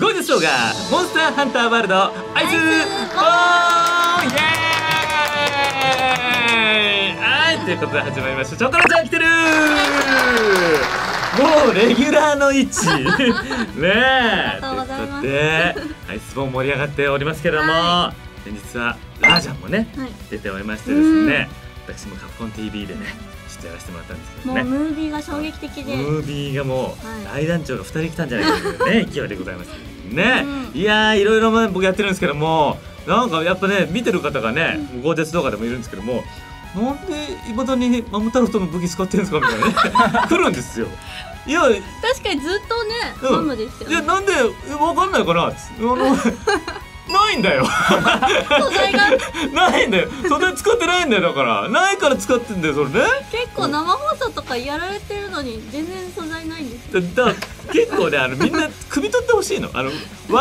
ゴージャスショーがモンスターハンターワールドアイスボーン、イエーイ、はい、ということで始まりました。チョコラちゃん来てるー、もうレギュラーの位置ねえ、ということでアイスボーン盛り上がっておりますけども、先日はラージャンもね、出ておりましてですね、私もカプコン TV でね、ちょっとやらせてもらったんですけどね、もうムービーが衝撃的で、ムービーがもう大団長が2人来たんじゃないかというね、勢いでございますね。いやー、いろいろ僕やってるんですけども、なんかやっぱね、見てる方がね、ゴージャス動画でもいるんですけども、なんでいまだにマム太郎との武器使ってるんですかみたいなね、来るんですよ。いや、確かにずっとね、マムですよね。いや、なんでわかんないかな、ないんだよ素材がないんだよ、素材使ってないんだよ、だからないから使ってんだよ、それね。結構生放送とかやられてるのに全然素材ないんですよ。だから結構ね、みんな汲み取ってほしいの、分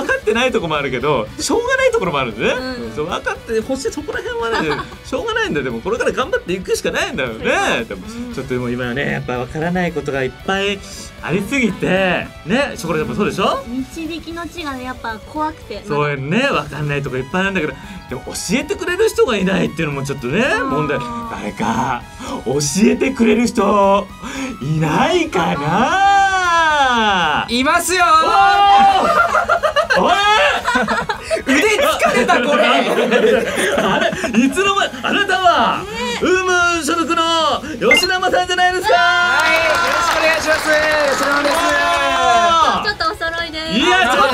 かってないとこもあるけどしょうがないところもあるんでね、分かってほしい、そこら辺はねしょうがないんだよ。でもこれから頑張っていくしかないんだよね。でもちょっともう今はね、やっぱ分からないことがいっぱいありすぎてね、ショコラちゃんもそうでしょ、導きの地がね、やっぱ怖くて、そうね、分かんないとこいっぱいあるんだけど、でも教えてくれる人がいないっていうのもちょっとね問題。誰か教えてくれる人いないかな。いますよー、おい腕疲れたこれあれ、いつの間にあなたはウーム所属の吉生さんじゃないですか。はい、よろしくお願いします、吉生です。ちょっとお揃いです。いや、ちょっ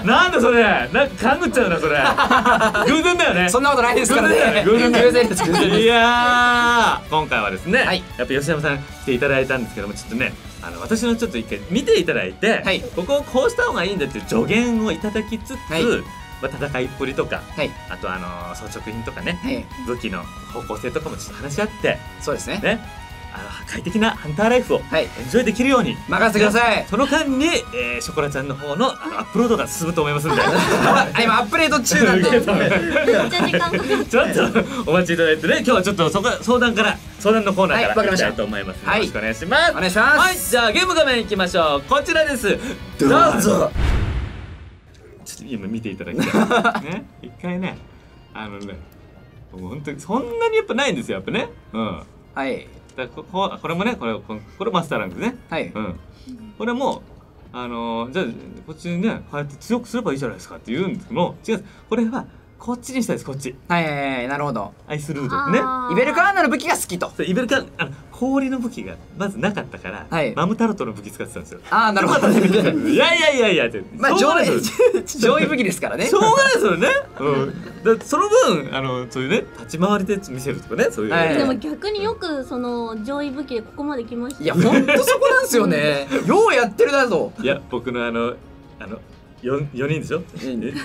となんだそれ、なんか勘ぐっちゃうなそれ、偶然だよね。そんなことないですからね、偶然です、偶然です。いや、今回はですね、やっぱ吉生さん来ていただいたんですけども、ちょっとね、私のちょっと一回見ていただいて、ここをこうした方がいいんだっていう助言をいただきつつ、戦いっぷりとか、あと装飾品とかね、武器の方向性とかもちょっと話し合って、そうですね、快適なハンターライフをエンジョイできるように任せてください。その間にショコラちゃんの方のアップロードが進むと思いますんで、今アップデート中なんでちょっとお待ちいただいてね、今日はちょっと相談のコーナーからいきたいと思います。よろしくお願いします。お願いします。じゃあゲーム画面いきましょう。こちらです、どうぞ。ちょっと今見ていただきたいね、一回ね、本当にそんなにやっぱないんですよ、やっぱね。はい、これもね、これマスターランクね。はい、これもじゃあこっちにね、こうやって強くすればいいじゃないですかって言うんですけど、違うんです。これはこっちにしたいです、こっち。はい、なるほど。アイスルードね、イベルカーナの武器が好きと。イベルカーナ、氷の武器がまずなかったからマムタルトの武器使ってたんですよ。ああ、なるほど。いやいやいやいやって、まあ上位武器ですからね、しょうがないですよね。その分そういうね、立ち回りで見せるとかね、そういう。でも逆によくその上位武器でここまで来ました。いや、ほんとそこなんですよね、ようやってるなと。いや、僕の4人でしょ、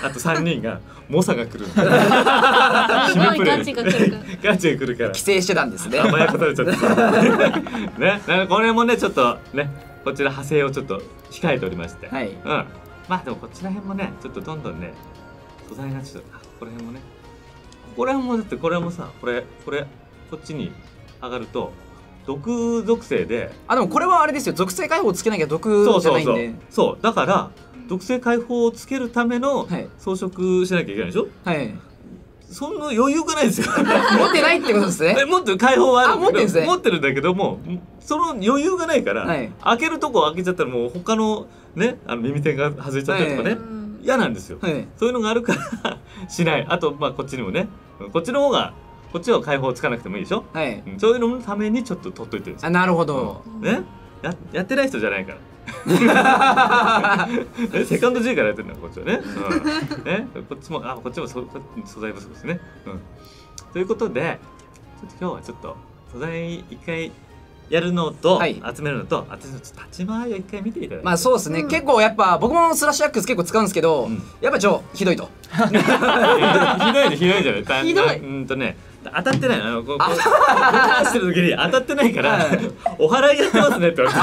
あと3人が猛者が来る、すごいガチが来るからガチが来るから規制してたんですね。甘やかされちゃってね、これもね、ちょっとね、こちら派生をちょっと控えておりまして、まあでもこちら辺もね、ちょっとどんどんね、素材がちょっと、これもね、これもだって、これもさ、これこっちに上がると毒属性で、でもこれはあれですよ、属性解放つけなきゃ毒じゃないんで。そうだから、毒性解放をつけるための装飾しなきゃいけないでしょ。はい。そんな余裕がないですよ。持ってないってことですね。もっと解放はあるんですけど、持ってるんだけども、その余裕がないから、開けるとこ開けちゃったら、もう他のね、耳栓が外れちゃったりとかね、嫌なんですよ。そういうのがあるからしない。あと、まあこっちにもね、こっちの方が、こっちは解放つかなくてもいいでしょ。はい。そういうののためにちょっと取っといてるんですよ。なるほど。ね、やってない人じゃないから。セカンド G からやってるのこっちはね。こっちも素材不足ですね。ということで、今日はちょっと素材一回やるのと集めるのと、私の立ち回りを一回見ていただいて。まあそうですね。結構やっぱ僕もスラッシュアックス結構使うんですけど、やっぱひどいと。ひどいじゃない。ひどい。当たってないの、こうしてる時に当たってないから「お祓いやってますね」って言われ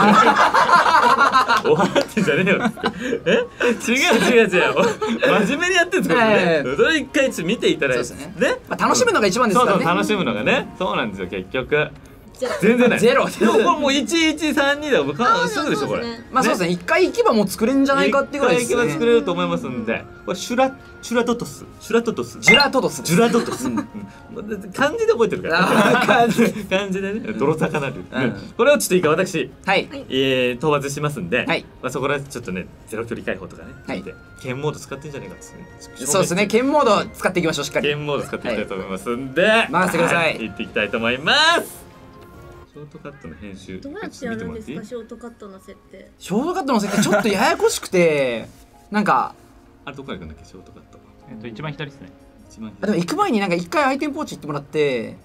て「お祓ってんじゃねえよ」って「違う真面目にやってるんですからね」それ一回見ていただいて、楽しむのが一番ですからね。そうそう、楽しむのがね、そうなんですよ。結局全然ない。ゼロ。でもこれもう1132だからすぐでしょこれ。まあそうですね。一回行けばもう作れんじゃないかってぐらい。一回行けば作れると思いますんで。これシュラトトス。シュラトトス。ジュラトトス。ジュラトトス。漢字で覚えてるから。漢字でね。泥魚る。これをちょっといいか私。はい。討伐しますんで。はい。まあそこらちょっとねゼロ距離解放とかね。はい。剣モード使ってんじゃないかですね。そうですね。剣モード使っていきましょうしっかり。剣モード使っていきたいと思いますんで。回してください。行っていきたいと思います。ショートカットの編集どうやってやるんですか？ショートカットの設定、ショートカットの設定ちょっとややこしくてなんかあれどこから行くんだっけ？ショートカット一番左ですね。でも行く前になんか一回アイテムポーチ行ってもらって、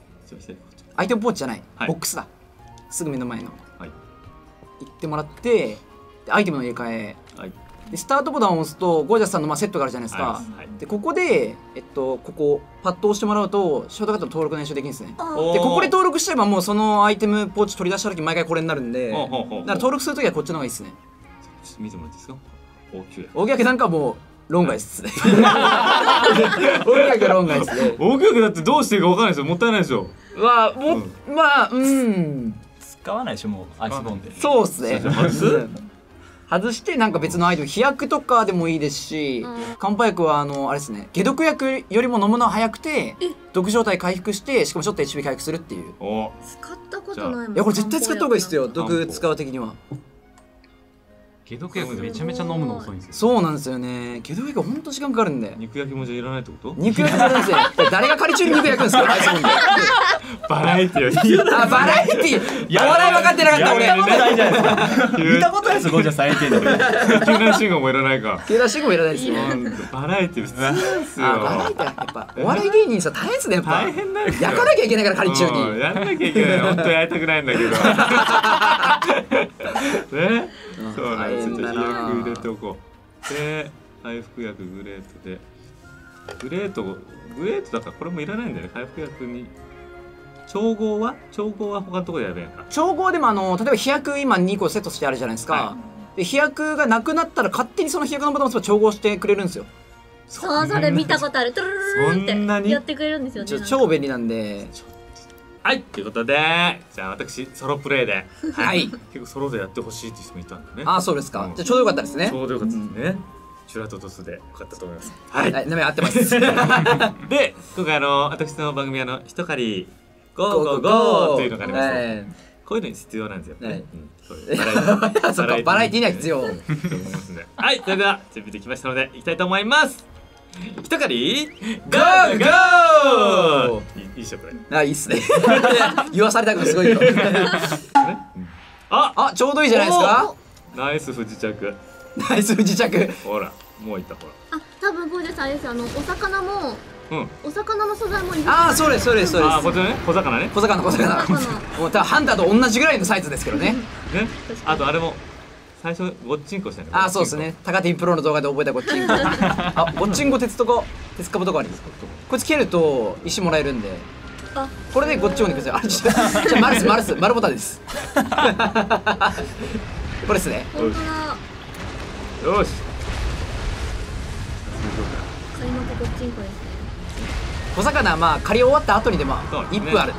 アイテムポーチじゃないボックスだ、すぐ目の前の行ってもらって、アイテムの入れ替え、スタートボタンを押すとゴージャスさんのセットがあるじゃないですか。でここでここパッと押してもらうとショートカットの登録の練習できるんですね。でここで登録しちゃえばもうそのアイテムポーチ取り出した時毎回これになるんで、だから登録する時はこっちの方がいいですね。ちょっと見てもらっていいですか？大木役なんかもう論外です。大木役論外ですね。大木役だってどうしていいか分からないですよ。もったいないですよ。わあもまあうん使わないでしょもうアイスボーンで。そうですね。外してなんか別のアイテム、飛躍とかでもいいですし、漢方薬はあれですね、解毒薬よりも飲むのは早くて毒状態回復して、しかもちょっと HP 回復するっていう。使ったことないもん。いやこれ絶対使った方がいいっすよ、毒使う的には。解毒薬めちゃめちゃ飲むの遅いんですよ。そうなんですよね。解毒薬ほんと時間かかるんで。肉焼きもじゃいらないってこと？肉焼きじゃないですよ。誰が仮中に肉焼くんですか？バラエティ。あ、バラエティ。お笑い分かってなかった俺。見たことないです。ゴジャス最低だよ。球団信号もいらないか。球団信号もいらないですよ。バラエティ普通ですよ。バラエティやっぱお笑い芸人さ大変ですねやっぱ。大変だよ。焼かなきゃいけないから仮中に。やらなきゃいけない。本当やりたくないんだけど。ね。そうなんです。ちょっと飛躍入れておこう。で、回復薬グレートで。グレートだからこれもいらないんだよね。回復薬に。調合は他のところでやべえか。調合でも例えば飛躍今2個セットしてあるじゃないですか、はい、で飛躍がなくなったら勝手にその飛躍のボタンを押せば調合してくれるんですよ。そうそれ見たことある。トゥルルルってやってくれるんですよね。超便利なんで。はいということで、じゃあ私ソロプレイではい結構ソロでやってほしいって人もいたんでね。ああそうですか、じゃあちょうどよかったですね。ちょうどよかったですね。シュラトトスでよかったと思います。はい名前合ってます。で今回私の番組一狩りゴーゴーゴーというのがありますね。こういうのに必要なんですよ。バラエティには必要。はい、それでは準備できましたので行きたいと思います。ひとかりゴーゴー。いいっしょこれ。あ、いいっすね。言わされたくてすごいよ。あ、ちょうどいいじゃないですか。ナイス不時着。ナイス不時着。ほら、もういったほら。あ、多分ゴージャスあれです。お魚も。お魚の素材もいる。ああ、そうです、そうです、そうです。ああ、こっちね、小魚ね。小魚。もう、ただハンターと同じぐらいのサイズですけどね。ね、あとあれも。最初、ごっちんこしたね。ああ、そうですね。高手プロの動画で覚えたごっちんこ。あ、ごっちんこ鉄とか、鉄かぶとかあります。こいつ蹴ると、石もらえるんで。これでごっちんこにください。あれ、じゃ、丸ボタンです。これですね。よし。仮のごっちんこですね。小魚はまあ狩り終わった後にでも1分ある。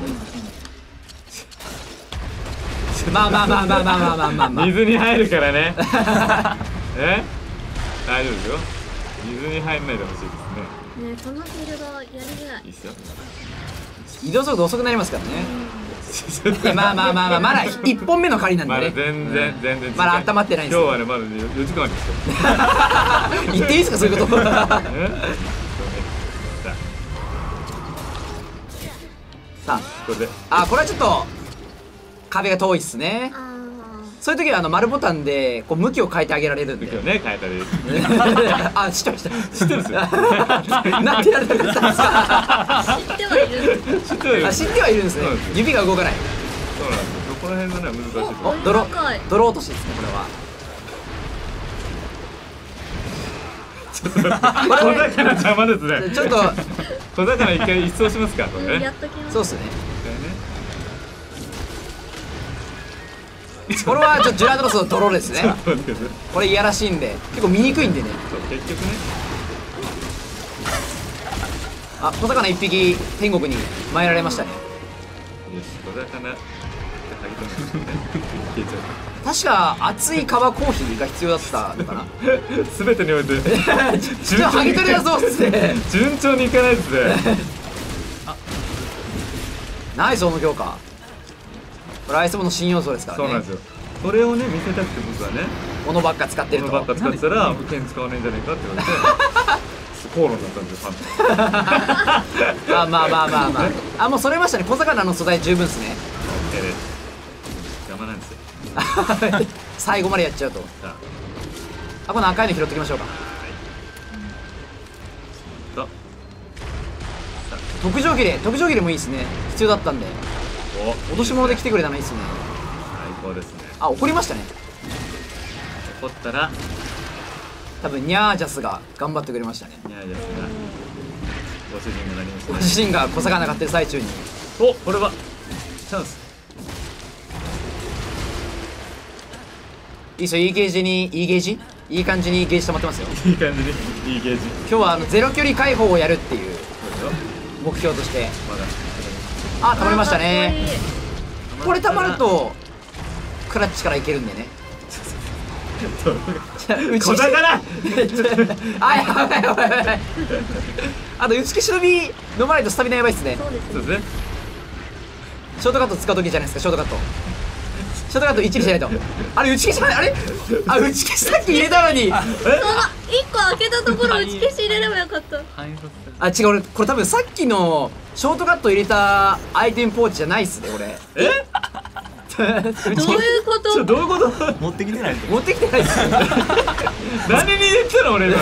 まあ水に入るからね。え？大丈夫ですよ。水に入んないでほしいですね。ねこのフィールドやりづらい。いいっすよ。移動速度遅くなりますからね。まだ1本目の狩りなんでね。全然。まだ温まってないんです。今日はねまだ4時間ありますよ。言っていいですかそういうこと。さあ、これで。あ、これはちょっと壁が遠いっすね。そういう時は丸ボタンでこう向きを変えてあげられるんで。向きをね変えたり。あ、知ってました。知ってるんですよ。なんてやられたんですか。知ってはいる。知ってはいるんですね。指が動かない。そうなんです。どこら辺がね難しいところ。泥落としですねこれは。小魚邪魔ですね。ちょっと小魚一回一掃しますかこれね。そうっすね。これはちょっとジュラトロスの泥ですね。これいやらしいんで結構見にくいんでね。結局ね。あ、小魚一匹天国に参られましたね。小魚。確か熱い革コーヒーが必要だったのかな。全てにおいてちょっと剥ぎ取りだぞっつって順調にいかないっすね。ないその強化、これアイスボの新要素ですからね。そうなんですよ、それをね見せたくて僕はねこのばっか使ってると、このばっか使ってたら保険使わないんじゃないかって言われて口論だったんですよまあまあまあまあまあ、あもうそれましたね。小魚の素材十分っすね。邪魔なんですよ最後までやっちゃうと。あ、この赤いの拾っていきましょうか。特上切れ、特上切れもいいですね、必要だったんで。落とし物で来てくれたのいいですね。最高ですね。あ、怒りましたね。怒ったら多分ニャージャスが頑張ってくれましたね。ニャージャスがご主人がなりましたね。ご主人が小魚買ってる最中に、お、これはチャンス。いいっすよ、いいゲージに、いいゲージ、いい感じにゲージ溜まってますよ。いい感じにいいゲージ。今日はゼロ距離解放をやるっていう目標として。あ、溜まりましたね。これ溜まるとクラッチからいけるんでね。小魚あ、やばいやばいやばい。あと打ち消しのび飲まないとスタミナやばいっすね。そうですね。ショートカット使う時じゃないですか。ショートカット、ショートカット一にしないと。あれ打ち消しない、あれあ、打ち消しさっき入れたのに、あ、一個開けたところ打ち消し入れればよかった。あ、違う、俺これ多分さっきのショートカット入れたアイテムポーチじゃないっすね、これ。えどういうこと？どういうこと？持ってきてないですよ。持ってきてないですよ。何に言ったの俺今。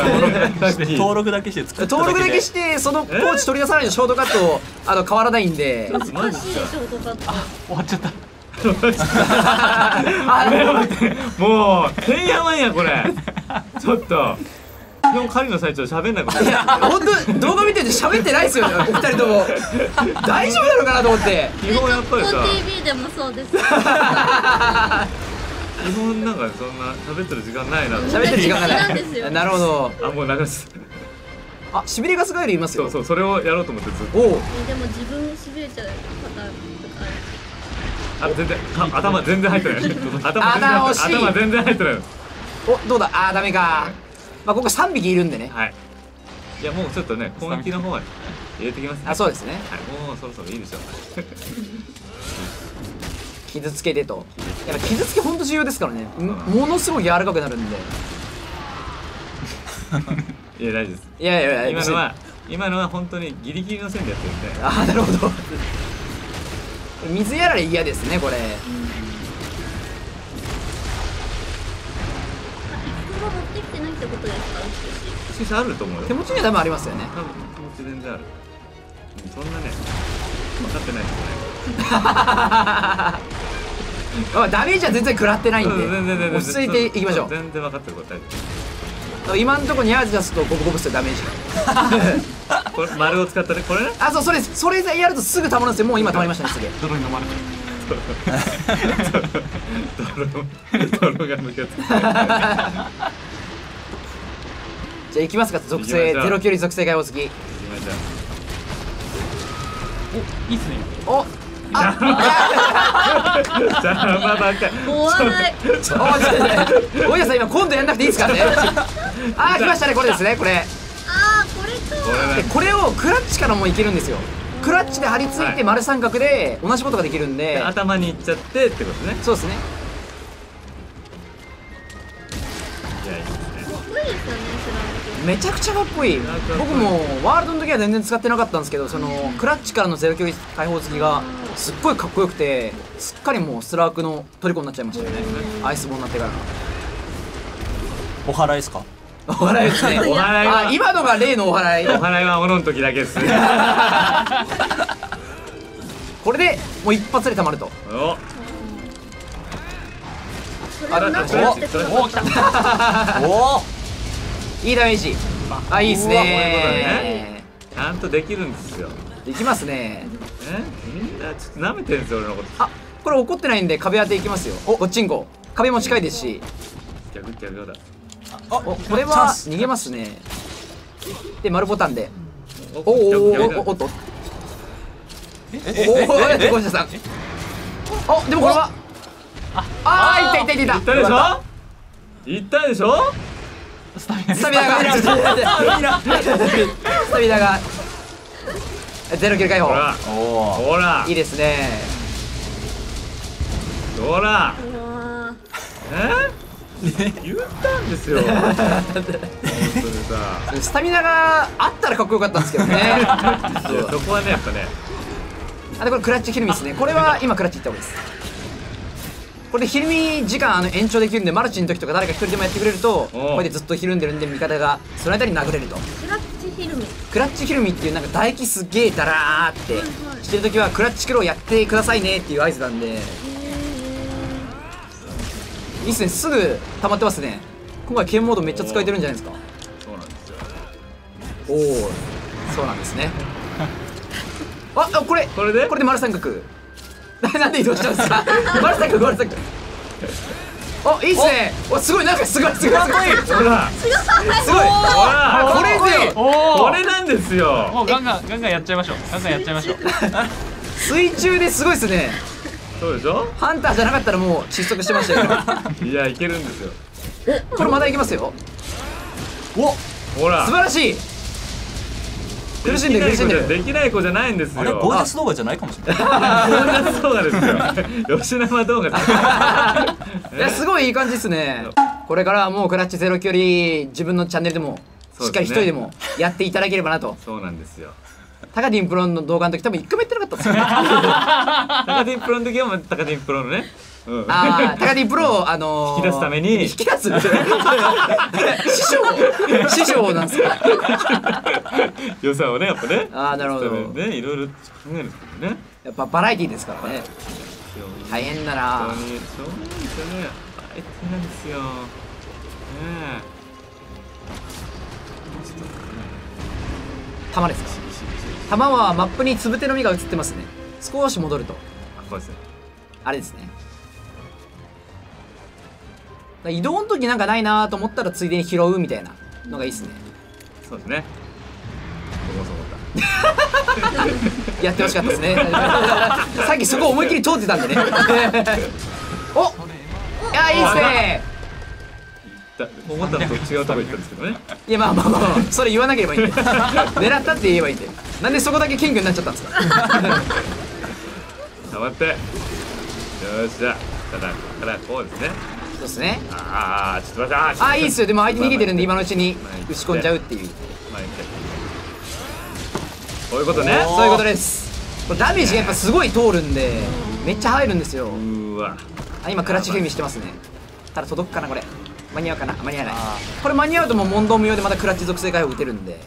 登録だけして作っただけで。登録だけしてそのポーチ取り出さないとショートカット変わらないんで。難しいショートカット。あ、終わっちゃった。もうてんやわんやこれ。ちょっと。今日狩りの最中喋んなくて。いや、本当動画見てて喋ってないですよね、お二人とも。大丈夫なのかなと思って。基本やっぱりさ。TV でもそうです。基本なんかそんな喋ってる時間ないな。喋ってる時間がない。なるほど。あ、もう流す。あ、しびれガスガエルいますよ。そうそう、それをやろうと思ってずっと。おお。でも自分しびれちゃう方とか。あ、全然頭全然入ってない。頭全然入ってない。お、どうだ。あ、ダメか。まあここ3匹いるんでね。はい。いやもうちょっとね攻撃の方は入れてきますね。あ、そうですね。はい。もうそろそろいいでしょう。傷つけてと。やっぱ傷つけ本当重要ですからね。ものすごい柔らかくなるんで。いや大丈夫です。いやいやいや、今のは本当にギリギリの線でやってるんで。ああ、なるほど。水やられ嫌ですねこれ。できてないってことですか。しかしあると思うよ。手持ちには多分ありますよね。多分手持ち全然ある。そんなね分かってないですね。ダメージは全然食らってないんで落ち着いていきましょう。全然分かってることないです。今んとこニャージャスとゴブゴブしてダメージこれ丸を使ったね、これね。あ、そう、それです。それやるとすぐ溜まるんですよ。もう今溜まりましたね。すげえ泥に飲まれてる。泥が抜けつく。じゃあ行きますか。属性ゼロ距離属性解放付き。お、いいっすね。お、あ、おやさん今今度やんなくていいですからね。あ、来ましたね。これですね。これ。あ、これか。これをクラッチからもいけるんですよ。クラッチで張り付いて丸三角で同じことができるんで、はい、頭にいっちゃってってことね。そうですね。めちゃくちゃかっこいい。僕もワールドの時は全然使ってなかったんですけど、そのクラッチからのゼロ距離解放付きがすっごいかっこよくて、すっかりもうスラークの虜になっちゃいましたよね。アイスボーになってから。お祓いですか。お祓いですね。お祓いは今のが例のお祓い。お祓いは斧の時だけですね。これでもう一発で溜まると。お、いいダメージ。あ、いいですね。ちゃんとできるんですよ。できますね。みんなちょっと舐めてるんですよ俺のこと。あ、これ怒ってないんで壁当ていきますよ。お、こっちんこ。壁も近いですし。逆ってやるようだ。あ、これは逃げますね。で、丸ボタンで。おおおと。おお、ごめんなさい。お、でもこれはああ、いったいったいったいったでしょ、いったでしょ。スタミナがゼロキル解放。ほらいいですね。ほら言ったんですよ。スタミナがあったらかっこよかったんですけどね。そこはねやっぱね。あでこれクラッチヒルミですね。これは今クラッチいった方がいいです。これでひるみ時間延長できるんで、マルチの時とか誰か一人でもやってくれると、これでずっとひるんでるんで味方がその間に殴れると。クラッチひるみっていうなんか唾液すげえダラーってしてる時はクラッチクローやってくださいねっていう合図なんで、いいっすね。すぐ溜まってますね。今回剣モードめっちゃ使えてるんじゃないですか。そうなんですよ。おお、そうなんですね。あ、これで丸三角。なんで移動したんですか。丸三角。あ、いいっすね。お、すごい、なんかすごい。ほら。すごい。これなんですよ。もうガンガンやっちゃいましょう。水中ですごいっすね。そうでしょ。ハンターじゃなかったらもう窒息してましたよ。いや、いけるんですよ。これまだいきますよ。お、ほら。素晴らしい。苦しんでる。できない子じゃないんですよ。あれボーナス動画じゃないかもしれない。ボーナス動画ですよ。吉永動画。いやすごいいい感じですね。これからはもうクラッチゼロ距離自分のチャンネルでもしっかり一人でもやっていただければなと。そうなんですよ。タカディンプロの動画の時多分一個目やってなかったですね。タカディンプロの時はもうタカディンプロのね。ああ、高木プロを引き出すために師匠なんですか。予算をねやっぱね。ああなるほどね、いろいろ考えるんですけどね。やっぱバラエティーですからね。大変だな。そうなんですよね。バラエティーなんですよ。ねえ。玉ですか。玉はマップにつぶての実が映ってますね。少し戻ると。そうですね。あれですね。移動の時なんかないなと思ったらついでに拾うみたいなのがいいですね。そうですね。やってほしかったですね。さっきそこ思いっきり通ってたんでね。お、いやいいっすね。思ったのと違うとこ行ったんですけどね。いやまあそれ言わなければいいんで。狙ったって言えばいいんで。なんでそこだけ謙虚になっちゃったんですか。触って。よっしゃ。ただこうですね。そうですね。ああ、ちょっと待って。あ、いいっすよ。でも相手逃げてるんで、今のうちに打ち込んじゃうっていう。そういうことね。そういうことです。これダメージがやっぱすごい通るんで、めっちゃ入るんですよ。うわ。あ、今クラッチ踏みしてますね。ただ届くかなこれ。間に合うかな。間に合わない。これ間に合うともう問答無用でまたクラッチ属性解放打てるんで。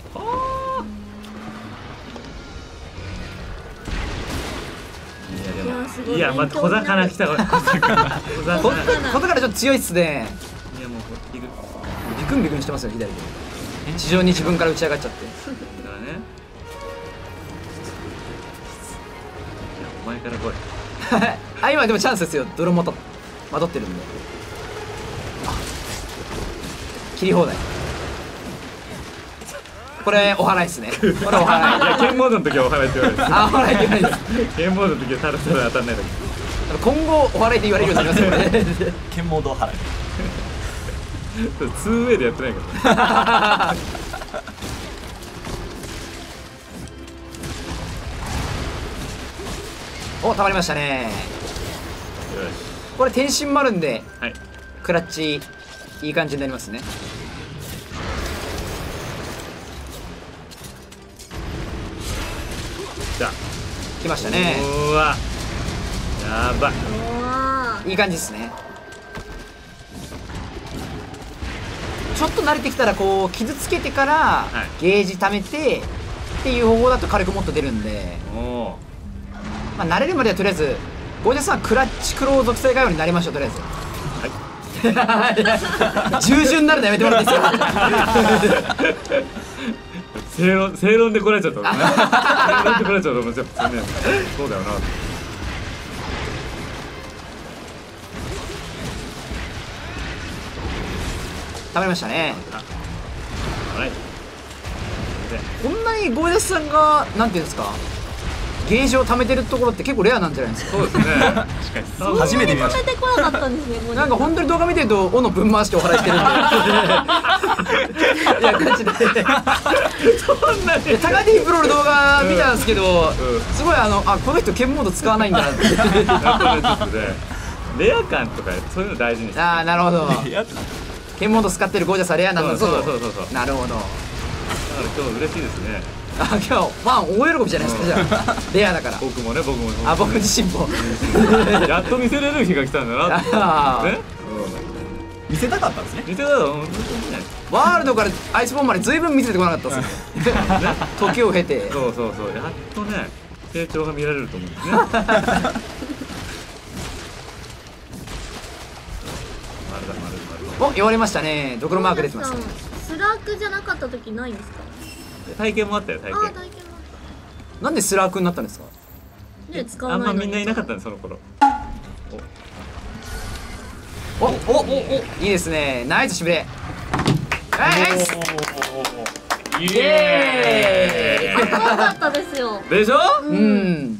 いや、また小魚来たから。小魚ちょっと強いっすね。いや、もう、ビクンビクンしてますよ、左で。地上に自分から打ち上がっちゃって。だからね。いや、お前から来い。あ、今でもチャンスですよ、泥もと。まとってるんで。あ。切り放題。これお祓いですね。これお祓い。いや剣モードの時はお祓いって言われる。あ、お祓いって言われる。剣モードの時はただ当たんないだけ。今後お祓いって言われるようになりますよね。剣モードお祓い。2way でやってないから。お、たまりましたね。これ転身もあるんで、はい、クラッチいい感じになりますね。来ましたね。うわ、やばい。いい感じですね。ちょっと慣れてきたらこう傷つけてから、はい、ゲージ貯めてっていう方法だと火力もっと出るんで、まあ慣れるまではとりあえずゴージャスさんクラッチクロー属性がようになりました。とりあえず従順になるのやめてもらっていいですか。正論で来られちゃったもんね。正論で来られちゃったもんね。そうだよな。食べましたね。はい。こんなにゴージャスさんがなんていうんですか、ゲージを貯めてるところって結構レアなんじゃないですか。そうですね。確かに。初めて見ました。貯めてこなかったんですね。なんか本当に動画見てると斧ぶん回してお祓いしてるんで。いやガチで。そんなに。高木プロの動画見たんですけど、すごいこの人剣モード使わないんだなって。レア感とかそういうの大事に。ああなるほど。剣モード使ってるゴージャスはレアなんだぞ。そう。なるほど。だから今日嬉しいですね。今日まあ大喜びじゃないですか。じゃあレアだから僕もね僕自身もやっと見せれる日が来たんだな。見せたかったんですね。見せたかった。ワールドからアイスボーンまでずいぶん見せてこなかったですね。時を経てそうやっとね成長が見られると思うんですね。お言われましたね。ドクロマーク出てます。スラークじゃなかった時ないんですか。体験もあったよ。体験なんでスラークになったんですか。あんまみんないなかったんですその頃。おいいですね。ナイスしびれ。ナイスイエーイ。かっこよかったですよ。でしょ。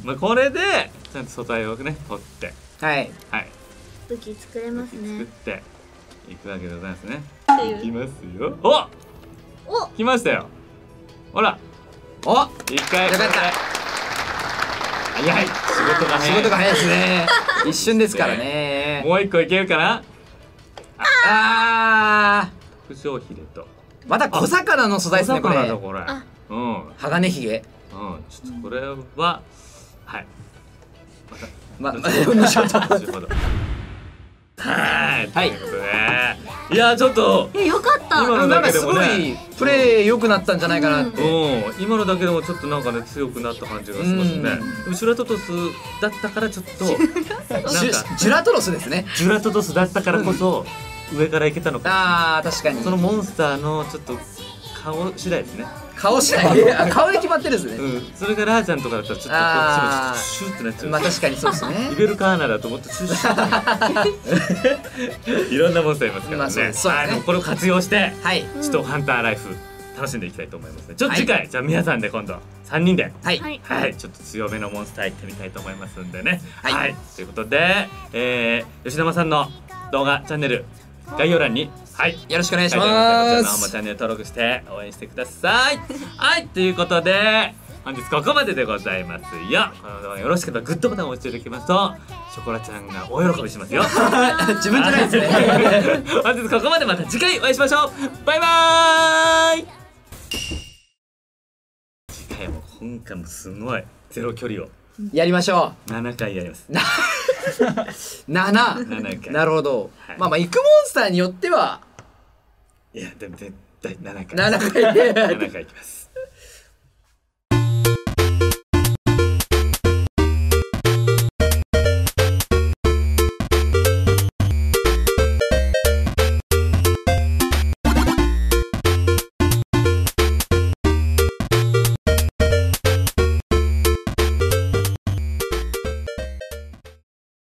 まあこれでちゃんと素材をね取ってはい武器作れますね。作っていくわけでございますね。いきますよ。お来ましたよ。ほら、お、一回。よかった。早い。仕事が早いですね。一瞬ですからね。もう一個いけるかな。ああ。特徴ヒレと。また小魚の素材ですねこれ。うん。鋼ひげ。うん。ちょっとこれははい。はい。いやちょっとよかった。今のだけでもね、すごいプレー良くなったんじゃないかなって。今のだけでもちょっとなんかね強くなった感じがしますね。でもジュラトトスだったからちょっとジュラトトスですね。ジュラトトスだったからこそ上からいけたのか。ああ確かに。そのモンスターのちょっと顔次第ですね。顔次第。顔で決まってるんですね。それがラーちゃんとかだったらちょっとシューってなっちゃう。まあ確かにそうですね。イベルカーナだともっとシューシュー。いろんなモンスターいますからね。そうね。これを活用して、ちょっとハンターライフ楽しんでいきたいと思いますね。ちょっと次回じゃあ皆さんで今度3人で、ちょっと強めのモンスター行ってみたいと思いますんでね。ということで吉沼さんの動画チャンネル概要欄に。はい、よろしくお願いします。こちらの方もチャンネル登録して応援してください。はい、ということで本日ここまででございますよ。この動画よろしければグッドボタンを押していただきますとショコラちゃんが大喜びしますよ。自分じゃないですね。本日ここまで。また次回お会いしましょう。バイバーイ。次回も今回もすごいゼロ距離をやりましょう。7回やります。7回。なるほど。まあ行くモンスターによっては。いやでも絶対7回。7回行きます。